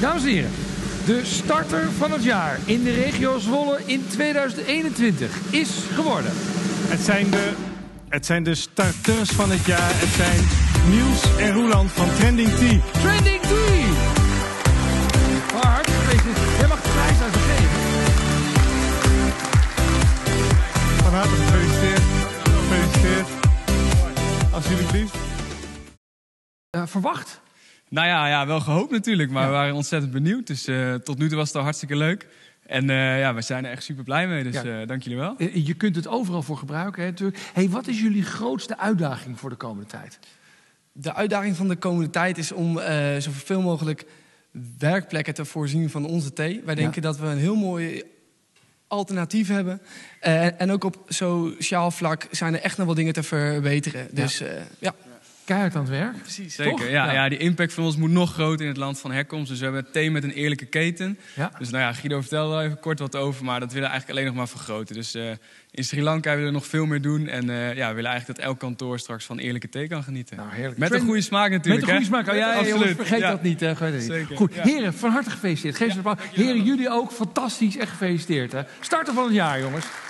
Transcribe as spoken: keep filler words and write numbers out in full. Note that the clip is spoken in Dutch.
Dames en heren, de starter van het jaar in de regio Zwolle in tweeduizend eenentwintig is geworden. Het zijn de, het zijn de starters van het jaar. Het zijn Niels en Roeland van Trending Tea. Trending Tea! Oh, hartstikke feestje. Jij mag de prijs aan geven. Van harte gefeliciteerd. Gefeliciteerd. Alsjeblieft. Uh, verwacht? Nou ja, ja, wel gehoopt natuurlijk, maar ja. We waren ontzettend benieuwd. Dus uh, tot nu toe was het al hartstikke leuk. En uh, ja, we zijn er echt super blij mee, dus ja. uh, dank jullie wel. Je kunt het overal voor gebruiken, hè, natuurlijk. Hey, wat is jullie grootste uitdaging voor de komende tijd? De uitdaging van de komende tijd is om uh, zoveel mogelijk werkplekken te voorzien van onze thee. Wij denken ja. dat we een heel mooi alternatief hebben. Uh, en ook op sociaal vlak zijn er echt nog wel dingen te verbeteren. Dus ja... Uh, ja. Keihard aan het werk. Precies. Zeker, ja, ja. ja. Die impact van ons moet nog groter in het land van herkomst. Dus we hebben thee met een eerlijke keten. Ja. Dus nou ja, Guido vertelde wel even kort wat over, maar dat willen we eigenlijk alleen nog maar vergroten. Dus uh, in Sri Lanka willen we nog veel meer doen. En uh, ja, we willen eigenlijk dat elk kantoor straks van eerlijke thee kan genieten. Nou, heerlijk. Met Trend... een goede smaak natuurlijk. Met een goede smaak, oh, ja, absoluut. Jongens, vergeet ja. dat niet. Hè. Zeker. Goed, ja. heren, van harte gefeliciteerd. Geef ja, heren, jullie ook fantastisch, echt gefeliciteerd. Hè. Starten van het jaar, jongens.